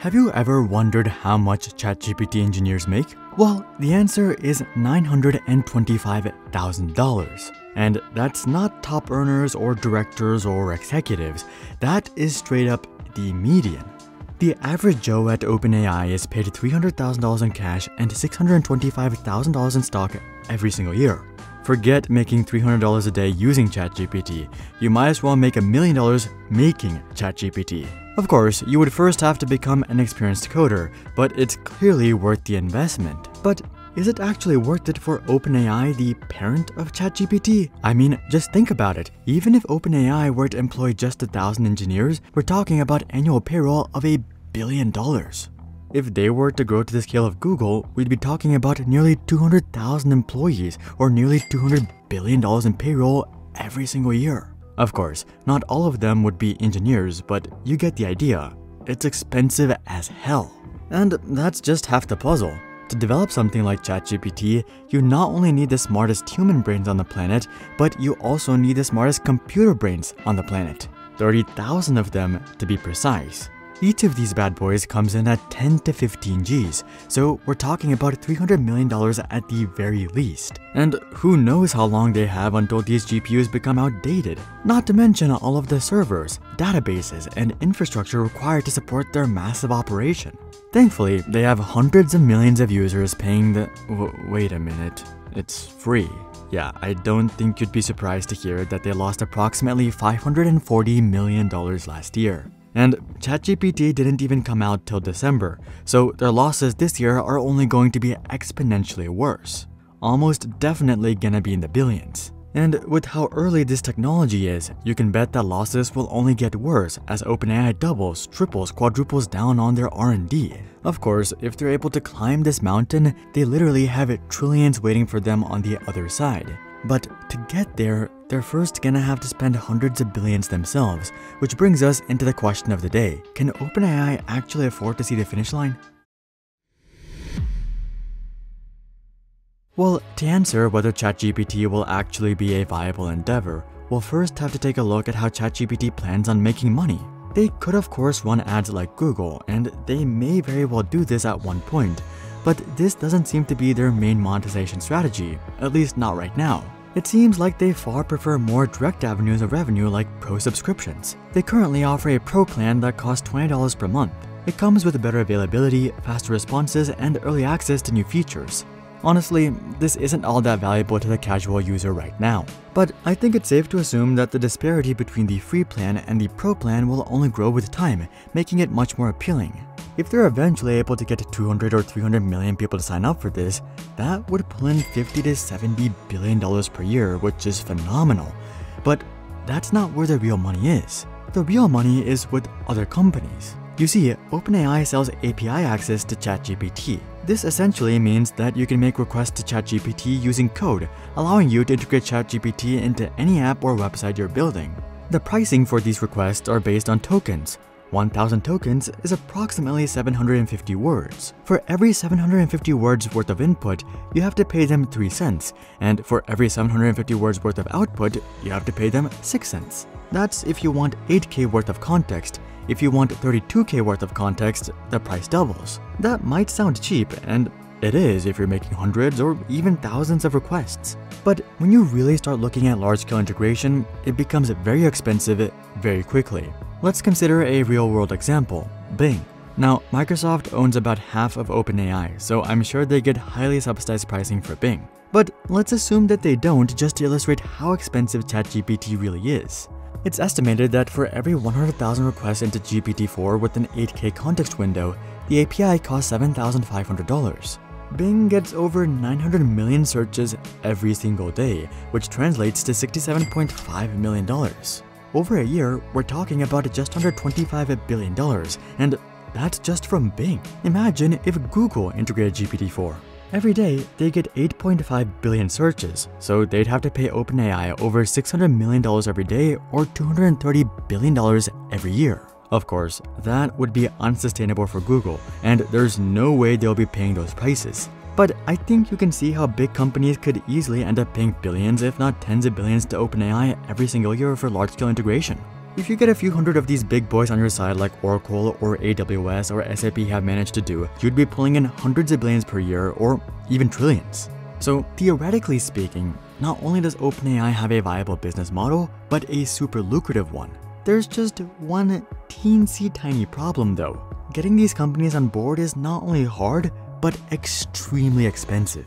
Have you ever wondered how much ChatGPT engineers make? Well, the answer is $925,000. And that's not top earners or directors or executives. That is straight up the median. The average Joe at OpenAI is paid $300,000 in cash and $625,000 in stock every single year. Forget making $300 a day using ChatGPT. You might as well make $1 million making ChatGPT. Of course, you would first have to become an experienced coder, but it's clearly worth the investment. But is it actually worth it for OpenAI, the parent of ChatGPT? I mean, just think about it. Even if OpenAI were to employ just 1,000 engineers, we're talking about annual payroll of $1 billion. If they were to grow to the scale of Google, we'd be talking about nearly 200,000 employees or nearly $200 billion in payroll every single year. Of course, not all of them would be engineers, but you get the idea. It's expensive as hell. And that's just half the puzzle. To develop something like ChatGPT, you not only need the smartest human brains on the planet, but you also need the smartest computer brains on the planet. 30,000 of them, to be precise. Each of these bad boys comes in at 10 to 15 Gs, so we're talking about $300 million at the very least. And who knows how long they have until these GPUs become outdated, not to mention all of the servers, databases, and infrastructure required to support their massive operation. Thankfully, they have hundreds of millions of users paying the... wait a minute, it's free. Yeah, I don't think you'd be surprised to hear that they lost approximately $540 million last year. And ChatGPT didn't even come out till December, so their losses this year are only going to be exponentially worse. Almost definitely gonna be in the billions. And with how early this technology is, you can bet that losses will only get worse as OpenAI doubles, triples, quadruples down on their R&D. Of course, if they're able to climb this mountain, they literally have trillions waiting for them on the other side. But to get there, they're first gonna have to spend hundreds of billions themselves, which brings us into the question of the day. Can OpenAI actually afford to see the finish line? Well, to answer whether ChatGPT will actually be a viable endeavor, we'll first have to take a look at how ChatGPT plans on making money. They could of course run ads like Google, and they may very well do this at one point, but this doesn't seem to be their main monetization strategy, at least not right now. It seems like they far prefer more direct avenues of revenue like pro subscriptions. They currently offer a pro plan that costs $20 per month. It comes with better availability, faster responses, and early access to new features. Honestly, this isn't all that valuable to the casual user right now. But I think it's safe to assume that the disparity between the free plan and the pro plan will only grow with time, making it much more appealing. If they're eventually able to get 200 or 300 million people to sign up for this, that would pull in $50 to $70 billion per year, which is phenomenal. But that's not where the real money is. The real money is with other companies. You see, OpenAI sells API access to ChatGPT. This essentially means that you can make requests to ChatGPT using code, allowing you to integrate ChatGPT into any app or website you're building. The pricing for these requests are based on tokens. 1,000 tokens is approximately 750 words. For every 750 words worth of input, you have to pay them 3 cents, and for every 750 words worth of output, you have to pay them 6 cents. That's if you want 8K worth of context. If you want 32K worth of context, the price doubles. That might sound cheap, and it is if you're making hundreds or even thousands of requests. But when you really start looking at large-scale integration, it becomes very expensive very quickly. Let's consider a real-world example, Bing. Now, Microsoft owns about half of OpenAI, so I'm sure they get highly subsidized pricing for Bing. But let's assume that they don't, just to illustrate how expensive ChatGPT really is. It's estimated that for every 100,000 requests into GPT-4 with an 8K context window, the API costs $7,500. Bing gets over 900 million searches every single day, which translates to $67.5 million. Over a year, we're talking about just under $25 billion, and that's just from Bing. Imagine if Google integrated GPT-4. Every day, they get 8.5 billion searches, so they'd have to pay OpenAI over $600 million every day or $230 billion every year. Of course, that would be unsustainable for Google, and there's no way they'll be paying those prices. But I think you can see how big companies could easily end up paying billions, if not tens of billions, to OpenAI every single year for large-scale integration. If you get a few hundred of these big boys on your side like Oracle or AWS or SAP have managed to do, you'd be pulling in hundreds of billions per year or even trillions. So theoretically speaking, not only does OpenAI have a viable business model, but a super lucrative one. There's just one teensy tiny problem though. Getting these companies on board is not only hard, but extremely expensive.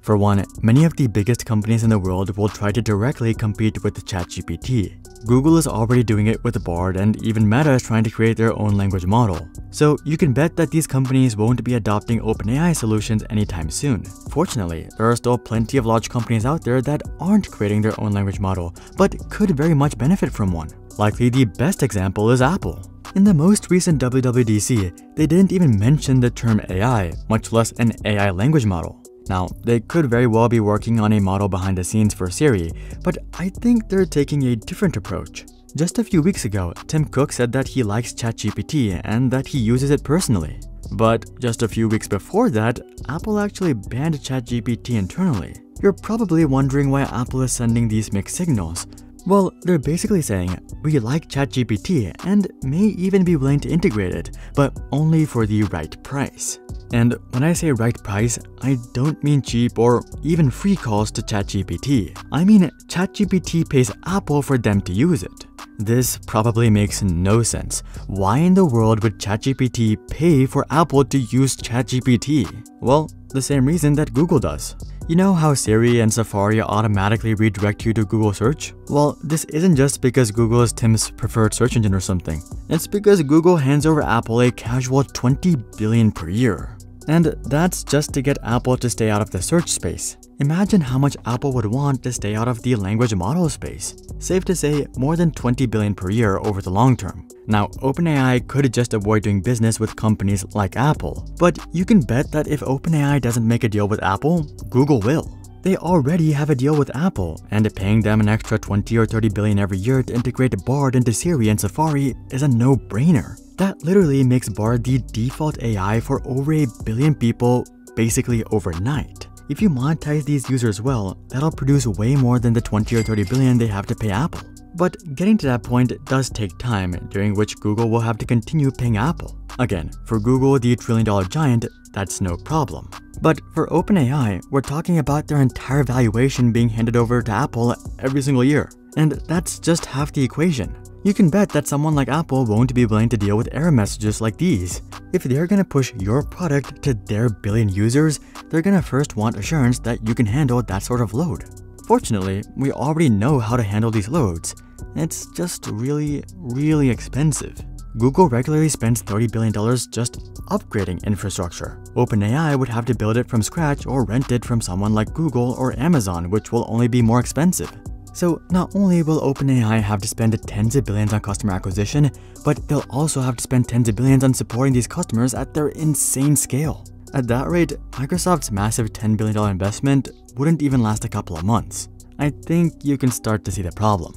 For one, many of the biggest companies in the world will try to directly compete with ChatGPT. Google is already doing it with Bard, and even Meta is trying to create their own language model. So you can bet that these companies won't be adopting OpenAI solutions anytime soon. Fortunately, there are still plenty of large companies out there that aren't creating their own language model, but could very much benefit from one. Likely the best example is Apple. In the most recent WWDC, they didn't even mention the term AI, much less an AI language model. Now, they could very well be working on a model behind the scenes for Siri, but I think they're taking a different approach. Just a few weeks ago, Tim Cook said that he likes ChatGPT and that he uses it personally. But just a few weeks before that, Apple actually banned ChatGPT internally. You're probably wondering why Apple is sending these mixed signals. Well, they're basically saying, we like ChatGPT and may even be willing to integrate it, but only for the right price. And when I say right price, I don't mean cheap or even free calls to ChatGPT. I mean ChatGPT pays Apple for them to use it. This probably makes no sense. Why in the world would ChatGPT pay for Apple to use ChatGPT? Well, the same reason that Google does. You know how Siri and Safari automatically redirect you to Google search? Well, this isn't just because Google is Tim's preferred search engine or something. It's because Google hands over Apple a casual $20 billion per year. And that's just to get Apple to stay out of the search space. Imagine how much Apple would want to stay out of the language model space. Safe to say, more than $20 billion per year over the long term. Now, OpenAI could just avoid doing business with companies like Apple, but you can bet that if OpenAI doesn't make a deal with Apple, Google will. They already have a deal with Apple, and paying them an extra 20 or 30 billion every year to integrate Bard into Siri and Safari is a no-brainer. That literally makes Bard the default AI for over a billion people basically overnight. If you monetize these users well, that'll produce way more than the 20 or 30 billion they have to pay Apple. But getting to that point does take time, during which Google will have to continue paying Apple. Again, for Google, the trillion-dollar giant, that's no problem. But for OpenAI, we're talking about their entire valuation being handed over to Apple every single year. And that's just half the equation. You can bet that someone like Apple won't be willing to deal with error messages like these. If they're gonna push your product to their billion users, they're gonna first want assurance that you can handle that sort of load. Fortunately, we already know how to handle these loads. It's just really expensive. Google regularly spends $30 billion just upgrading infrastructure. OpenAI would have to build it from scratch or rent it from someone like Google or Amazon, which will only be more expensive. So not only will OpenAI have to spend tens of billions on customer acquisition, but they'll also have to spend tens of billions on supporting these customers at their insane scale. At that rate, Microsoft's massive $10 billion investment wouldn't even last a couple of months. I think you can start to see the problem.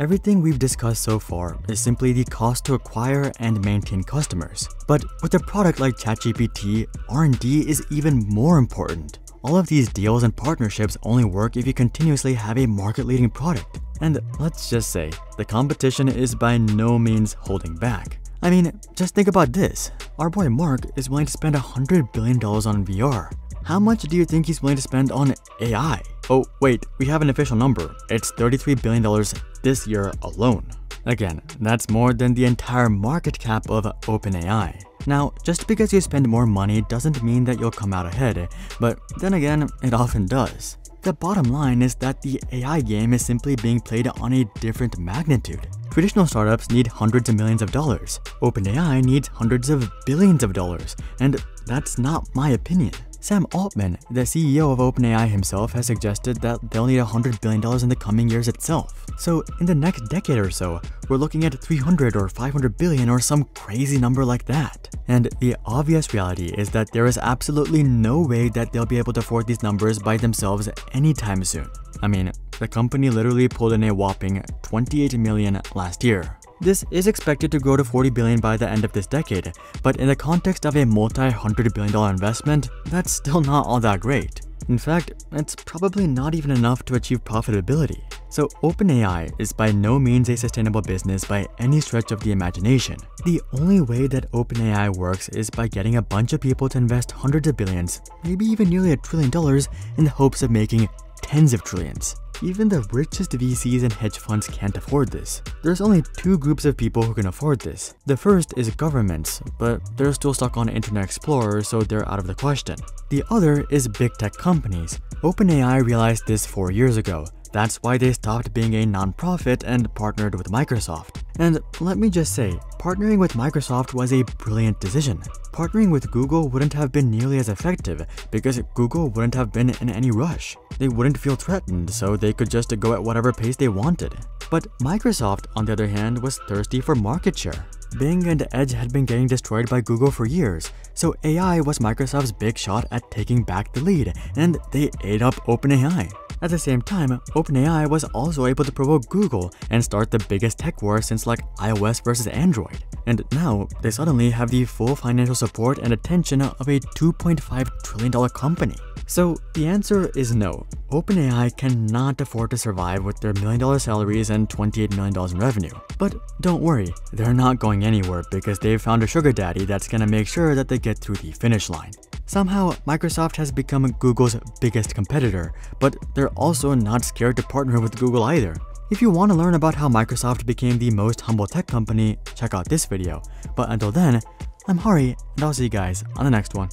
Everything we've discussed so far is simply the cost to acquire and maintain customers. But with a product like ChatGPT, R&D is even more important. All of these deals and partnerships only work if you continuously have a market-leading product. And let's just say, the competition is by no means holding back. I mean, just think about this. Our boy Mark is willing to spend $100 billion on VR. How much do you think he's willing to spend on AI? Oh, wait, we have an official number. It's $33 billion this year alone. Again, that's more than the entire market cap of OpenAI. Now, just because you spend more money doesn't mean that you'll come out ahead, but then again, it often does. The bottom line is that the AI game is simply being played on a different magnitude. Traditional startups need hundreds of millions of dollars. OpenAI needs hundreds of billions of dollars, and that's not my opinion. Sam Altman, the CEO of OpenAI himself, has suggested that they'll need $100 billion in the coming years itself. So in the next decade or so, we're looking at 300 or 500 billion or some crazy number like that. And the obvious reality is that there is absolutely no way that they'll be able to afford these numbers by themselves anytime soon. I mean, the company literally pulled in a whopping 28 million last year. This is expected to grow to 40 billion by the end of this decade, but in the context of a multi-$100 billion investment, that's still not all that great. In fact, it's probably not even enough to achieve profitability. So OpenAI is by no means a sustainable business by any stretch of the imagination. The only way that OpenAI works is by getting a bunch of people to invest hundreds of billions, maybe even nearly $1 trillion, in the hopes of making tens of trillions. Even the richest VCs and hedge funds can't afford this. There's only two groups of people who can afford this. The first is governments, but they're still stuck on Internet Explorer, so they're out of the question. The other is big tech companies. OpenAI realized this 4 years ago. That's why they stopped being a nonprofit and partnered with Microsoft. And let me just say, partnering with Microsoft was a brilliant decision. Partnering with Google wouldn't have been nearly as effective because Google wouldn't have been in any rush. They wouldn't feel threatened, so they could just go at whatever pace they wanted. But Microsoft, on the other hand, was thirsty for market share. Bing and Edge had been getting destroyed by Google for years, so AI was Microsoft's big shot at taking back the lead, and they ate up OpenAI. At the same time, OpenAI was also able to provoke Google and start the biggest tech war since like iOS versus Android. And now, they suddenly have the full financial support and attention of a $2.5 trillion company. So the answer is no. OpenAI cannot afford to survive with their $1 million salaries and $28 million in revenue. But don't worry, they're not going anywhere because they've found a sugar daddy that's gonna make sure that they get through the finish line. Somehow, Microsoft has become Google's biggest competitor, but they're also not scared to partner with Google either. If you want to learn about how Microsoft became the most humble tech company, check out this video. But until then, I'm Hari, and I'll see you guys on the next one.